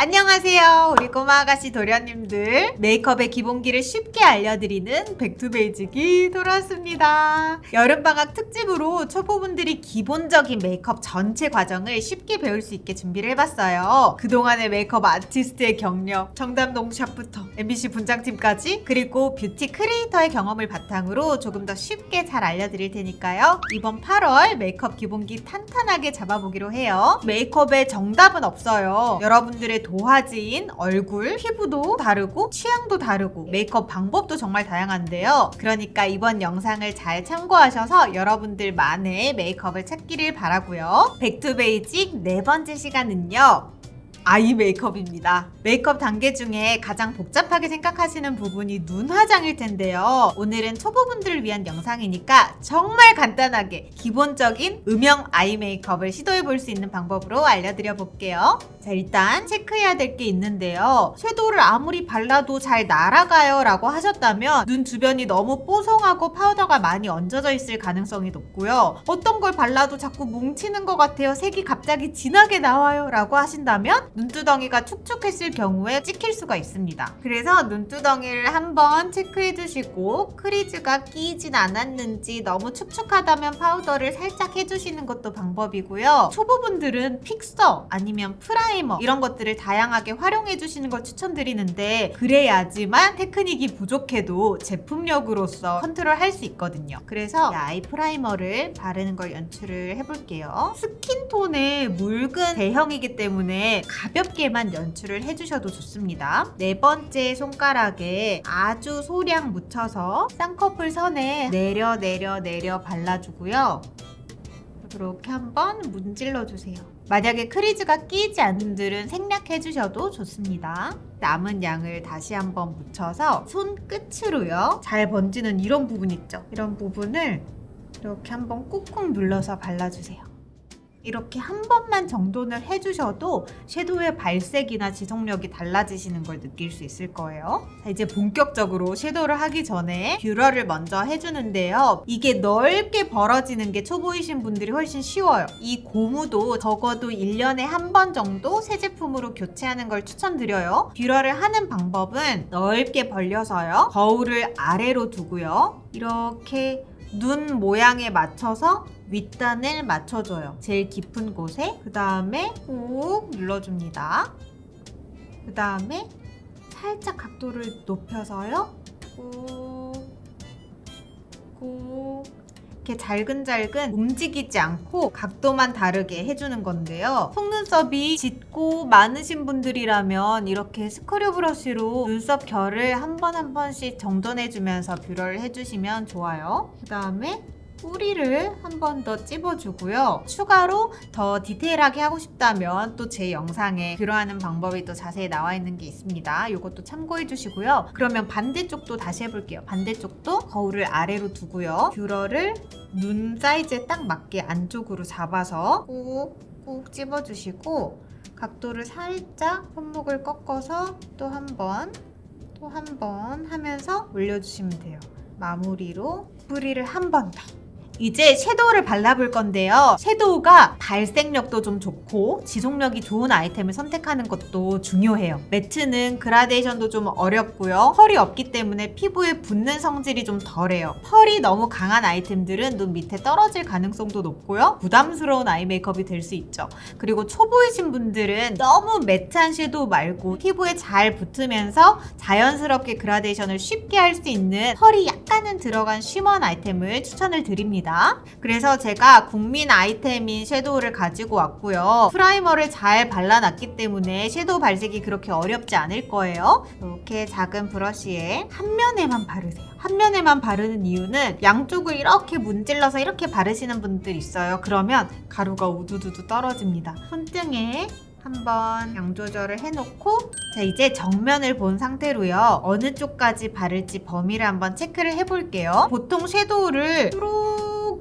안녕하세요, 우리 꼬마 아가씨 도련님들. 메이크업의 기본기를 쉽게 알려드리는 백투베이직이 돌아왔습니다. 여름방학 특집으로 초보분들이 기본적인 메이크업 전체 과정을 쉽게 배울 수 있게 준비를 해봤어요. 그동안의 메이크업 아티스트의 경력, 청담동샵부터 MBC 분장팀까지, 그리고 뷰티 크리에이터의 경험을 바탕으로 조금 더 쉽게 잘 알려드릴 테니까요. 이번 8월 메이크업 기본기 탄탄하게 잡아보기로 해요. 메이크업에 정답은 없어요. 여러분들의 도화지인 얼굴, 피부도 다르고 취향도 다르고 메이크업 방법도 정말 다양한데요. 그러니까 이번 영상을 잘 참고하셔서 여러분들만의 메이크업을 찾기를 바라고요. 백투베이직 네 번째 시간은요, 아이 메이크업입니다. 메이크업 단계 중에 가장 복잡하게 생각하시는 부분이 눈 화장일 텐데요. 오늘은 초보분들을 위한 영상이니까 정말 간단하게 기본적인 음영 아이 메이크업을 시도해볼 수 있는 방법으로 알려드려 볼게요. 자, 일단 체크해야 될 게 있는데요. 섀도우를 아무리 발라도 잘 날아가요 라고 하셨다면 눈 주변이 너무 뽀송하고 파우더가 많이 얹어져 있을 가능성이 높고요. 어떤 걸 발라도 자꾸 뭉치는 것 같아요, 색이 갑자기 진하게 나와요 라고 하신다면 눈두덩이가 축축했을 경우에 찍힐 수가 있습니다. 그래서 눈두덩이를 한번 체크해 주시고, 크리즈가 끼진 않았는지, 너무 축축하다면 파우더를 살짝 해주시는 것도 방법이고요. 초보분들은 픽서 아니면 프라이머, 이런 것들을 다양하게 활용해 주시는 걸 추천드리는데, 그래야지만 테크닉이 부족해도 제품력으로서 컨트롤할 수 있거든요. 그래서 아이 프라이머를 바르는 걸 연출을 해볼게요. 스킨톤의 묽은 대형이기 때문에 가볍게만 연출을 해주셔도 좋습니다. 네 번째 손가락에 아주 소량 묻혀서 쌍꺼풀 선에 내려 발라주고요. 이렇게 한번 문질러주세요. 만약에 크리즈가 끼지 않는 분들은 생략해주셔도 좋습니다. 남은 양을 다시 한번 묻혀서 손끝으로요, 잘 번지는 이런 부분 있죠? 이런 부분을 이렇게 한번 꾹꾹 눌러서 발라주세요. 이렇게 한 번만 정돈을 해주셔도 섀도우의 발색이나 지속력이 달라지시는 걸 느낄 수 있을 거예요. 자, 이제 본격적으로 섀도우를 하기 전에 뷰러를 먼저 해주는데요. 이게 넓게 벌어지는 게 초보이신 분들이 훨씬 쉬워요. 이 고무도 적어도 1년에 한 번 정도 새 제품으로 교체하는 걸 추천드려요. 뷰러를 하는 방법은 넓게 벌려서요, 거울을 아래로 두고요, 이렇게 눈 모양에 맞춰서 윗단을 맞춰줘요. 제일 깊은 곳에. 그 다음에 꾹 눌러줍니다. 그 다음에 살짝 각도를 높여서요, 꾹 이렇게 잘근잘근 움직이지 않고 각도만 다르게 해주는 건데요. 속눈썹이 짙고 많으신 분들이라면 이렇게 스크류 브러쉬로 눈썹 결을 한 번씩 정돈해주면서 뷰러를 해주시면 좋아요. 그 다음에 뿌리를 한 번 더 찝어주고요. 추가로 더 디테일하게 하고 싶다면 또 제 영상에 뷰러하는 방법이 또 자세히 나와 있는 게 있습니다. 이것도 참고해 주시고요. 그러면 반대쪽도 다시 해볼게요. 반대쪽도 거울을 아래로 두고요, 뷰러를 눈 사이즈에 딱 맞게 안쪽으로 잡아서 꾹꾹 찝어주시고, 각도를 살짝 손목을 꺾어서 또 한 번 하면서 올려주시면 돼요. 마무리로 뿌리를 한 번 더. 이제 섀도우를 발라볼 건데요. 섀도우가 발색력도 좀 좋고 지속력이 좋은 아이템을 선택하는 것도 중요해요. 매트는 그라데이션도 좀 어렵고요, 펄이 없기 때문에 피부에 붙는 성질이 좀 덜해요. 펄이 너무 강한 아이템들은 눈 밑에 떨어질 가능성도 높고요, 부담스러운 아이 메이크업이 될 수 있죠. 그리고 초보이신 분들은 너무 매트한 섀도우 말고 피부에 잘 붙으면서 자연스럽게 그라데이션을 쉽게 할 수 있는 펄이 약간은 들어간 쉬머한 아이템을 추천을 드립니다. 그래서 제가 국민 아이템인 섀도우를 가지고 왔고요. 프라이머를 잘 발라놨기 때문에 섀도우 발색이 그렇게 어렵지 않을 거예요. 이렇게 작은 브러쉬에 한 면에만 바르세요. 한 면에만 바르는 이유는 양쪽을 이렇게 문질러서 이렇게 바르시는 분들 있어요. 그러면 가루가 우두두두 떨어집니다. 손등에 한번 양 조절을 해놓고, 자, 이제 정면을 본 상태로요, 어느 쪽까지 바를지 범위를 한번 체크를 해볼게요. 보통 섀도우를 뚜룩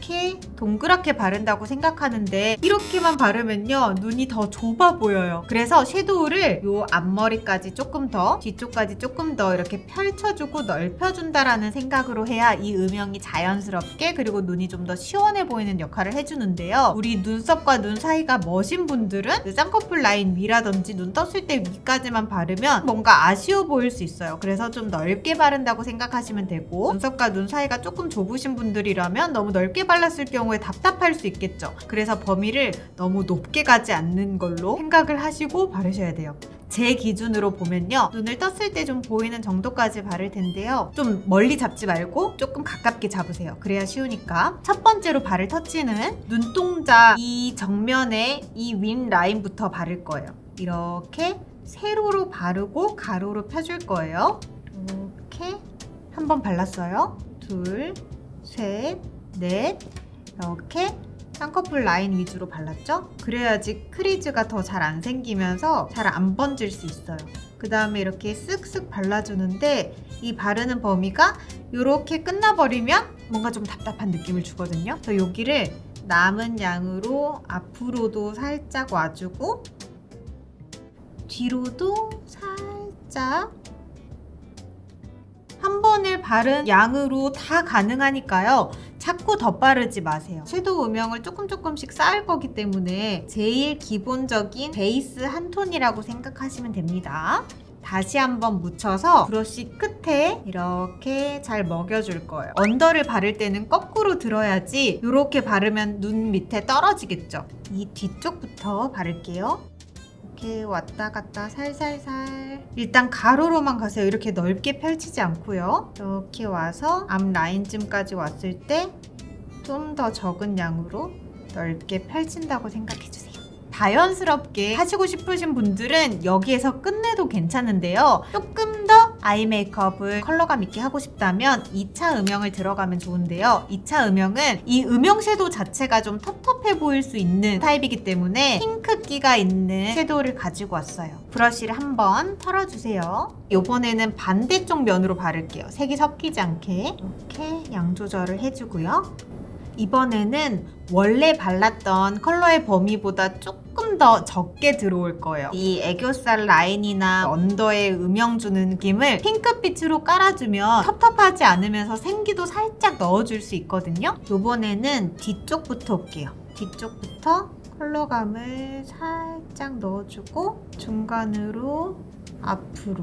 이렇게 동그랗게 바른다고 생각하는데 이렇게만 바르면요 눈이 더 좁아 보여요. 그래서 섀도우를 요 앞머리까지 조금 더, 뒤쪽까지 조금 더 이렇게 펼쳐주고 넓혀준다라는 생각으로 해야 이 음영이 자연스럽게, 그리고 눈이 좀 더 시원해 보이는 역할을 해주는데요. 우리 눈썹과 눈 사이가 머신 분들은 그 쌍꺼풀 라인 위라든지 눈 떴을 때 위까지만 바르면 뭔가 아쉬워 보일 수 있어요. 그래서 좀 넓게 바른다고 생각하시면 되고, 눈썹과 눈 사이가 조금 좁으신 분들이라면 너무 넓게 발랐을 경우에 답답할 수 있겠죠. 그래서 범위를 너무 높게 가지 않는 걸로 생각을 하시고 바르셔야 돼요. 제 기준으로 보면요, 눈을 떴을 때 좀 보이는 정도까지 바를 텐데요, 좀 멀리 잡지 말고 조금 가깝게 잡으세요. 그래야 쉬우니까. 첫 번째로 바를 터치는 눈동자 이 정면에 이 윗 라인부터 바를 거예요. 이렇게 세로로 바르고 가로로 펴줄 거예요. 이렇게 한번 발랐어요. 둘, 셋, 넷, 이렇게 쌍꺼풀 라인 위주로 발랐죠? 그래야지 크리즈가 더 잘 안 생기면서 잘 안 번질 수 있어요. 그 다음에 이렇게 쓱쓱 발라주는데 이 바르는 범위가 이렇게 끝나버리면 뭔가 좀 답답한 느낌을 주거든요. 그래서 여기를 남은 양으로 앞으로도 살짝 와주고 뒤로도 살짝, 한 번에 바른 양으로 다 가능하니까요. 자꾸 덧바르지 마세요. 섀도우 음영을 조금씩 쌓을 거기 때문에 제일 기본적인 베이스 한 톤이라고 생각하시면 됩니다. 다시 한번 묻혀서 브러쉬 끝에 이렇게 잘 먹여줄 거예요. 언더를 바를 때는 거꾸로 들어야지 이렇게 바르면 눈 밑에 떨어지겠죠. 이 뒤쪽부터 바를게요. 이렇게 왔다 갔다 살살살, 일단 가로로만 가세요. 이렇게 넓게 펼치지 않고요. 이렇게 와서 앞 라인쯤까지 왔을 때 좀 더 적은 양으로 넓게 펼친다고 생각해주세요. 자연스럽게 하시고 싶으신 분들은 여기에서 끝내도 괜찮은데요, 조금 더 아이 메이크업을 컬러감 있게 하고 싶다면 2차 음영을 들어가면 좋은데요, 2차 음영은 이 음영 섀도우 자체가 좀 텁텁해 보일 수 있는 타입이기 때문에 핑크기가 있는 섀도우를 가지고 왔어요. 브러쉬를 한번 털어주세요. 이번에는 반대쪽 면으로 바를게요. 색이 섞이지 않게 이렇게 양 조절을 해주고요. 이번에는 원래 발랐던 컬러의 범위보다 조금 더 적게 들어올 거예요. 이 애교살 라인이나 언더에 음영 주는 느낌을 핑크빛으로 깔아주면 텁텁하지 않으면서 생기도 살짝 넣어줄 수 있거든요. 이번에는 뒤쪽부터 올게요. 뒤쪽부터 컬러감을 살짝 넣어주고 중간으로 앞으로,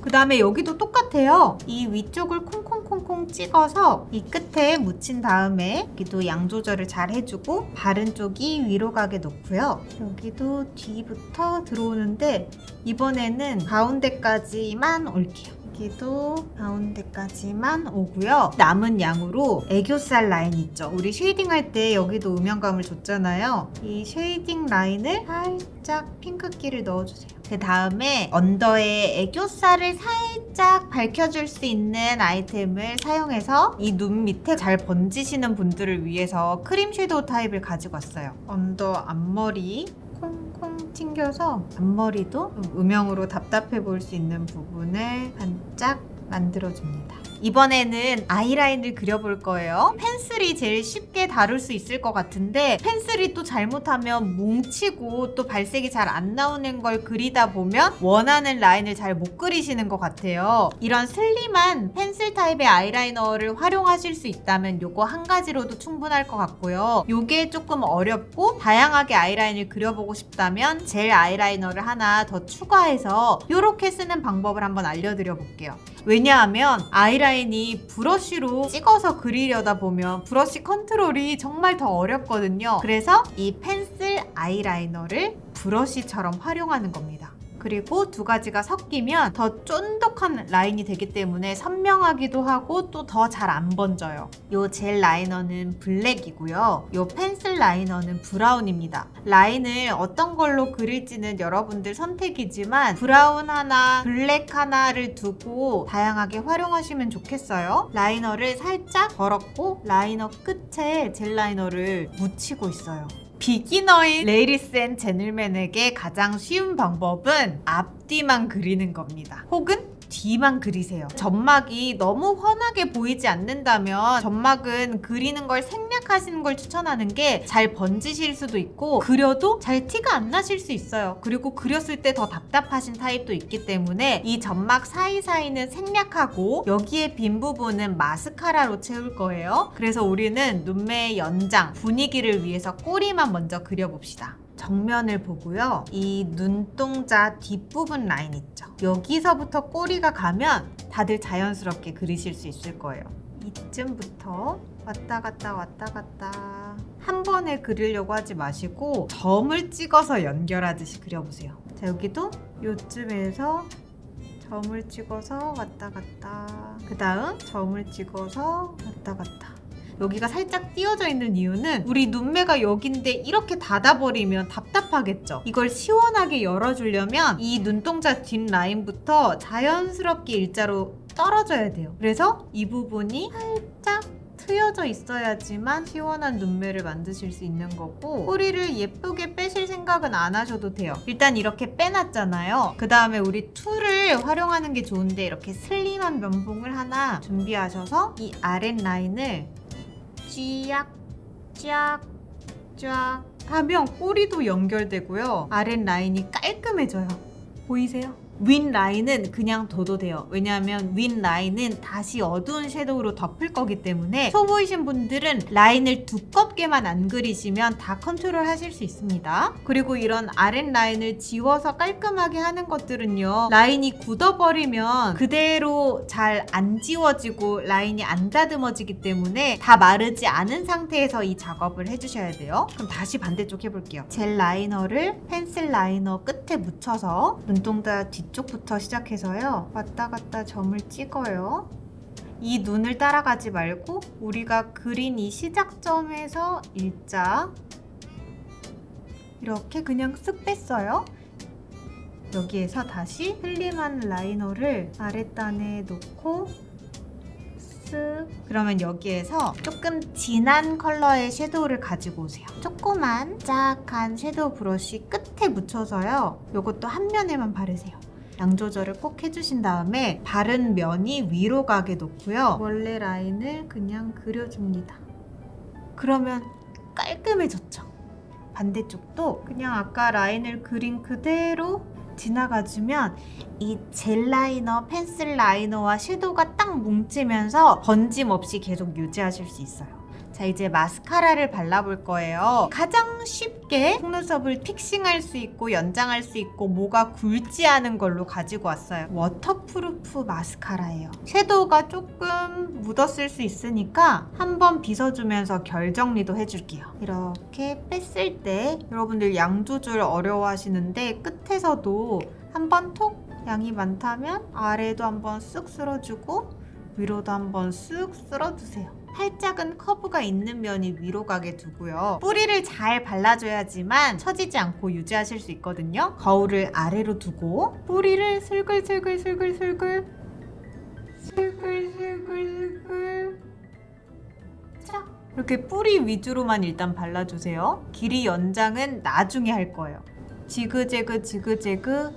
그 다음에 여기도 똑같아요. 이 위쪽을 콩콩콩콩 찍어서 이 끝에 묻힌 다음에 여기도 양 조절을 잘 해주고 바른 쪽이 위로 가게 놓고요. 여기도 뒤부터 들어오는데 이번에는 가운데까지만 올게요. 여기도 가운데까지만 오고요. 남은 양으로 애교살 라인 있죠? 우리 쉐이딩 할 때 여기도 음영감을 줬잖아요. 이 쉐이딩 라인을 살짝 핑크기를 넣어주세요. 그 다음에 언더에 애교살을 살짝 밝혀줄 수 있는 아이템을 사용해서 이 눈 밑에 잘 번지시는 분들을 위해서 크림 섀도우 타입을 가지고 왔어요. 언더 앞머리 콩콩 튕겨서 앞머리도 음영으로 답답해 보일 수 있는 부분을 반짝 만들어줍니다. 이번에는 아이라인을 그려볼 거예요. 펜슬이 제일 쉽게 다룰 수 있을 것 같은데 펜슬이 또 잘못하면 뭉치고 또 발색이 잘 안 나오는 걸 그리다 보면 원하는 라인을 잘 못 그리시는 것 같아요. 이런 슬림한 펜슬 타입의 아이라이너를 활용하실 수 있다면 요거 한 가지로도 충분할 것 같고요. 요게 조금 어렵고 다양하게 아이라인을 그려보고 싶다면 젤 아이라이너를 하나 더 추가해서 요렇게 쓰는 방법을 한번 알려드려 볼게요. 왜냐하면 아이라인이 브러쉬로 찍어서 그리려다 보면 브러쉬 컨트롤이 정말 더 어렵거든요. 그래서 이 펜슬 아이라이너를 브러쉬처럼 활용하는 겁니다. 그리고 두 가지가 섞이면 더 쫀득한 라인이 되기 때문에 선명하기도 하고 또 더 잘 안 번져요. 이 젤 라이너는 블랙이고요. 이 펜슬 라이너는 브라운입니다. 라인을 어떤 걸로 그릴지는 여러분들 선택이지만 브라운 하나, 블랙 하나를 두고 다양하게 활용하시면 좋겠어요. 라이너를 살짝 덜었고 라이너 끝에 젤 라이너를 묻히고 있어요. 비기너인 레이디스 앤 젠틀맨에게 가장 쉬운 방법은 앞뒤만 그리는 겁니다. 혹은 뒤만 그리세요. 점막이 너무 훤하게 보이지 않는다면 점막은 그리는 걸 생략하시는 걸 추천하는 게 잘 번지실 수도 있고 그려도 잘 티가 안 나실 수 있어요. 그리고 그렸을 때 더 답답하신 타입도 있기 때문에 이 점막 사이사이는 생략하고 여기에 빈 부분은 마스카라로 채울 거예요. 그래서 우리는 눈매의 연장, 분위기를 위해서 꼬리만 먼저 그려봅시다. 정면을 보고요. 이 눈동자 뒷부분 라인 있죠? 여기서부터 꼬리가 가면 다들 자연스럽게 그리실 수 있을 거예요. 이쯤부터 왔다 갔다 왔다 갔다 한 번에 그리려고 하지 마시고 점을 찍어서 연결하듯이 그려보세요. 자, 여기도 요쯤에서 점을 찍어서 왔다 갔다 그 다음 점을 찍어서 왔다 갔다. 여기가 살짝 띄어져 있는 이유는 우리 눈매가 여긴데 이렇게 닫아버리면 답답하겠죠. 이걸 시원하게 열어주려면 이 눈동자 뒷라인부터 자연스럽게 일자로 떨어져야 돼요. 그래서 이 부분이 살짝 트여져 있어야지만 시원한 눈매를 만드실 수 있는 거고 꼬리를 예쁘게 빼실 생각은 안 하셔도 돼요. 일단 이렇게 빼놨잖아요. 그 다음에 우리 툴을 활용하는 게 좋은데 이렇게 슬림한 면봉을 하나 준비하셔서 이 아랫라인을 쫙, 쫙, 쫙 하면 꼬리도 연결되고요. 아랫라인이 깔끔해져요. 보이세요? 윗라인은 그냥 둬도 돼요. 왜냐하면 윗라인은 다시 어두운 섀도우로 덮을 거기 때문에 초보이신 분들은 라인을 두껍게만 안 그리시면 다 컨트롤 하실 수 있습니다. 그리고 이런 아랫라인을 지워서 깔끔하게 하는 것들은요, 라인이 굳어버리면 그대로 잘 안 지워지고 라인이 안 다듬어지기 때문에 다 마르지 않은 상태에서 이 작업을 해주셔야 돼요. 그럼 다시 반대쪽 해볼게요. 젤 라이너를 펜슬 라이너 끝에 묻혀서 눈동자 뒤 이쪽부터 시작해서요. 왔다 갔다 점을 찍어요. 이 눈을 따라가지 말고 우리가 그린 이 시작점에서 일자 이렇게 그냥 쓱 뺐어요. 여기에서 다시 슬림한 라이너를 아랫단에 놓고 쓱. 그러면 여기에서 조금 진한 컬러의 섀도우를 가지고 오세요. 조그만 짝한 섀도우 브러쉬 끝에 묻혀서요. 요것도 한 면에만 바르세요. 양 조절을 꼭 해주신 다음에 바른 면이 위로 가게 놓고요. 원래 라인을 그냥 그려줍니다. 그러면 깔끔해졌죠? 반대쪽도 그냥 아까 라인을 그린 그대로 지나가주면 이 젤 라이너, 펜슬 라이너와 섀도우가 딱 뭉치면서 번짐없이 계속 유지하실 수 있어요. 자, 이제 마스카라를 발라볼 거예요. 가장 쉽게 속눈썹을 픽싱할 수 있고 연장할 수 있고 뭐가 굵지 않은 걸로 가지고 왔어요. 워터프루프 마스카라예요. 섀도우가 조금 묻었을 수 있으니까 한번 빗어주면서 결정리도 해줄게요. 이렇게 뺐을 때 여러분들 양 조절 어려워하시는데 끝에서도 한번 톡 양이 많다면 아래도 한번 쓱 쓸어주고 위로도 한번 쓱 쓸어주세요. 살짝은 커브가 있는 면이 위로 가게 두고요. 뿌리를 잘 발라줘야지만 처지지 않고 유지하실 수 있거든요. 거울을 아래로 두고 뿌리를 슬글슬글슬글슬글 슬글슬글슬글 자, 이렇게 뿌리 위주로만 일단 발라주세요. 길이 연장은 나중에 할 거예요. 지그재그 지그재그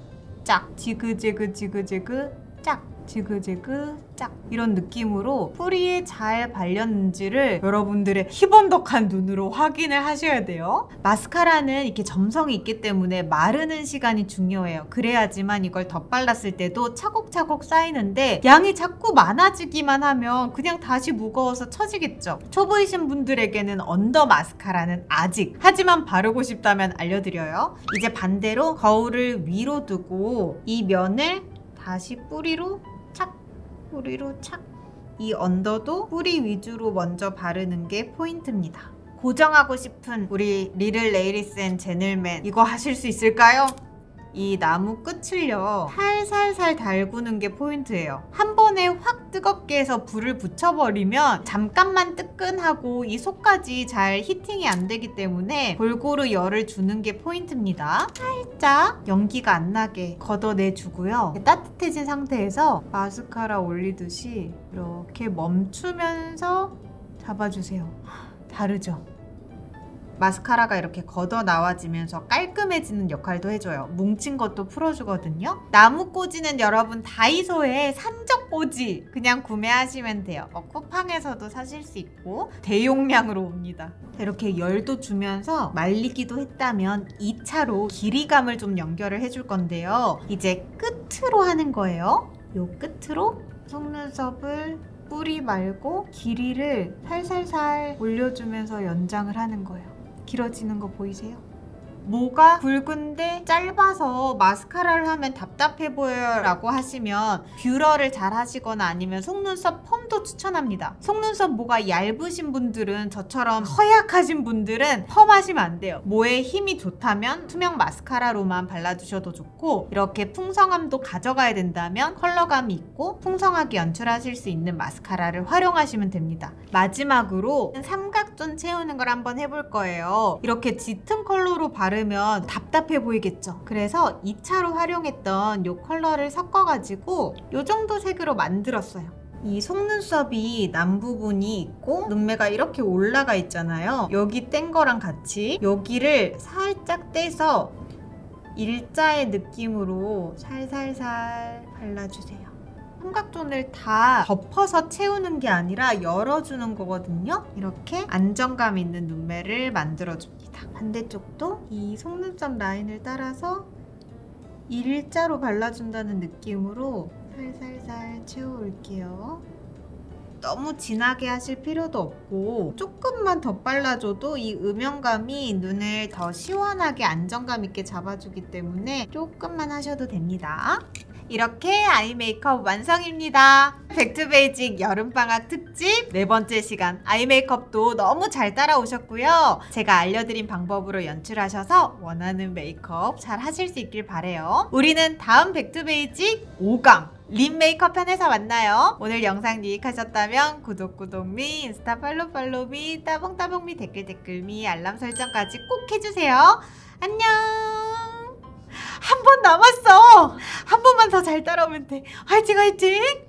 짝 지그재그 지그재그 짝 지그재그 짝 이런 느낌으로 뿌리에 잘 발렸는지를 여러분들의 희번덕한 눈으로 확인을 하셔야 돼요. 마스카라는 이렇게 점성이 있기 때문에 마르는 시간이 중요해요. 그래야지만 이걸 덧발랐을 때도 차곡차곡 쌓이는데 양이 자꾸 많아지기만 하면 그냥 다시 무거워서 처지겠죠. 초보이신 분들에게는 언더 마스카라는 아직 하지만 바르고 싶다면 알려드려요. 이제 반대로 거울을 위로 두고 이 면을 다시 뿌리로 뿌리로 착! 이 언더도 뿌리 위주로 먼저 바르는 게 포인트입니다. 고정하고 싶은 우리 리를 레이리스 앤 제널맨 이거 하실 수 있을까요? 이 나무 끝을요 살살살 달구는 게 포인트예요. 한 번에 확 뜨겁게 해서 불을 붙여버리면 잠깐만 뜨끈하고 이 속까지 잘 히팅이 안 되기 때문에 골고루 열을 주는 게 포인트입니다. 살짝 연기가 안 나게 걷어내주고요. 따뜻해진 상태에서 마스카라 올리듯이 이렇게 멈추면서 잡아주세요. 다르죠? 마스카라가 이렇게 걷어 나와지면서 깔끔해지는 역할도 해줘요. 뭉친 것도 풀어주거든요. 나무 꽂이는 여러분 다이소에 산적 꽂이 그냥 구매하시면 돼요. 쿠팡에서도 사실 수 있고 대용량으로 옵니다. 이렇게 열도 주면서 말리기도 했다면 2차로 길이감을 좀 연결을 해줄 건데요. 이제 끝으로 하는 거예요. 요 끝으로 속눈썹을 뿌리 말고 길이를 살살살 올려주면서 연장을 하는 거예요. 길어지는 거 보이세요? 모가 굵은데 짧아서 마스카라를 하면 답답해 보여요 라고 하시면 뷰러를 잘 하시거나 아니면 속눈썹 펌도 추천합니다. 속눈썹 모가 얇으신 분들은 저처럼 허약하신 분들은 펌하시면 안 돼요. 모에 힘이 좋다면 투명 마스카라로만 발라주셔도 좋고 이렇게 풍성함도 가져가야 된다면 컬러감이 있고 풍성하게 연출하실 수 있는 마스카라를 활용하시면 됩니다. 마지막으로 삼각존 채우는 걸 한번 해볼 거예요. 이렇게 짙은 컬러로 바르면 답답해 보이겠죠. 그래서 2차로 활용했던 이 컬러를 섞어가지고 이 정도 색으로 만들었어요. 이 속눈썹이 난 부분이 있고 눈매가 이렇게 올라가 있잖아요. 여기 뗀 거랑 같이 여기를 살짝 떼서 일자의 느낌으로 살살살 발라주세요. 삼각존을 다 덮어서 채우는 게 아니라 열어주는 거거든요. 이렇게 안정감 있는 눈매를 만들어줍니다. 반대쪽도 이 속눈썹 라인을 따라서 일자로 발라준다는 느낌으로 살살살 채워올게요. 너무 진하게 하실 필요도 없고 조금만 더 발라줘도 이 음영감이 눈을 더 시원하게 안정감 있게 잡아주기 때문에 조금만 하셔도 됩니다. 이렇게 아이 메이크업 완성입니다. 백투베이직 여름방학 특집 4번째 시간 아이 메이크업도 너무 잘 따라오셨고요. 제가 알려드린 방법으로 연출하셔서 원하는 메이크업 잘 하실 수 있길 바래요. 우리는 다음 백투베이직 5강 립 메이크업 편에서 만나요. 오늘 영상 유익하셨다면 구독 미, 인스타 팔로우 미, 따봉 미, 댓글 미, 알람 설정까지 꼭 해주세요. 안녕. 한 번 남았어. 한 번만 더 잘 따라오면 돼. 화이팅.